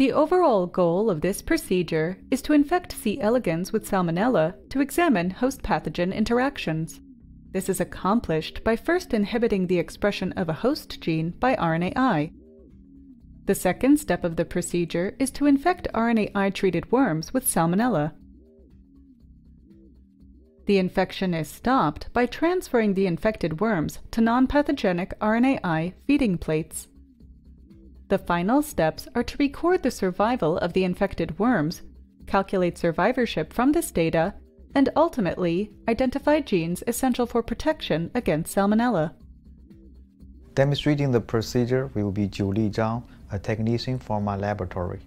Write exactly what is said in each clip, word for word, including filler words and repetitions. The overall goal of this procedure is to infect C. elegans with Salmonella to examine host-pathogen interactions. This is accomplished by first inhibiting the expression of a host gene by R N A i. The second step of the procedure is to infect R N A i-treated worms with Salmonella. The infection is stopped by transferring the infected worms to non-pathogenic R N A i feeding plates. The final steps are to record the survival of the infected worms, calculate survivorship from this data, and ultimately identify genes essential for protection against Salmonella. Demonstrating the procedure will be Jiuli Zhang, a technician from my laboratory.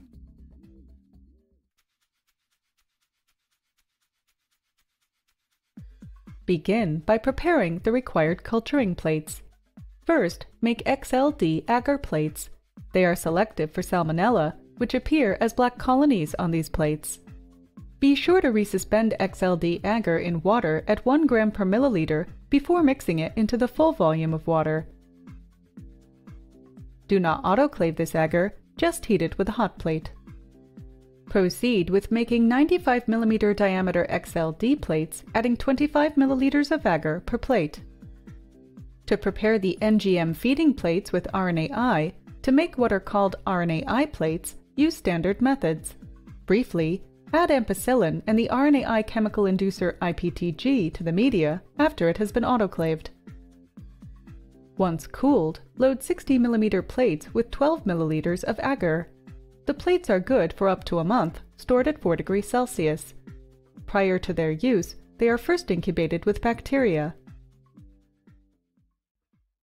Begin by preparing the required culturing plates. First, make X L D agar plates. They are selective for Salmonella, which appear as black colonies on these plates. Be sure to resuspend X L D agar in water at one gram per milliliter before mixing it into the full volume of water. Do not autoclave this agar, just heat it with a hot plate. Proceed with making ninety-five millimeter diameter X L D plates, adding twenty-five milliliters of agar per plate. To prepare the N G M feeding plates with R N A i, to make what are called R N A i plates, use standard methods. Briefly, add ampicillin and the R N A i chemical inducer I P T G to the media after it has been autoclaved. Once cooled, load sixty millimeter plates with twelve milliliters of agar. The plates are good for up to a month, stored at four degrees Celsius. Prior to their use, they are first incubated with bacteria.